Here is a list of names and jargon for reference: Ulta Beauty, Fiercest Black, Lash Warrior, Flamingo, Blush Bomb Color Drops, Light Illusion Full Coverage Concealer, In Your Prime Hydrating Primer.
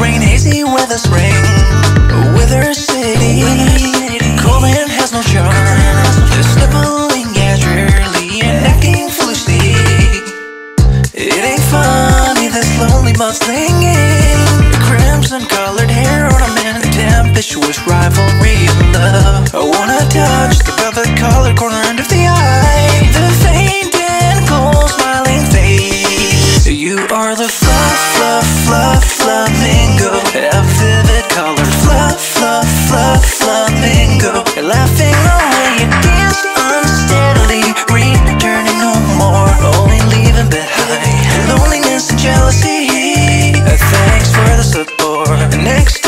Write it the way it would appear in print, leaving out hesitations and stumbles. rain, hazy weather spring, wither city, Coleman has no charm. They're sniveling angrily and acting foolishly. It ain't funny, this lonely mudslinging, crimson colored hair ornament, tempestuous rivalry in love. I wanna touch the velvet colored corner end of the eye, the faint and cold smiling face. You are the fluff, fluff, fluff, flamingo, a vivid color. Fluff, fluff, fluff, flamingo, you're laughing away, you dance unsteadily, returning no more, only leaving behind loneliness and jealousy. Thanks for the support. Next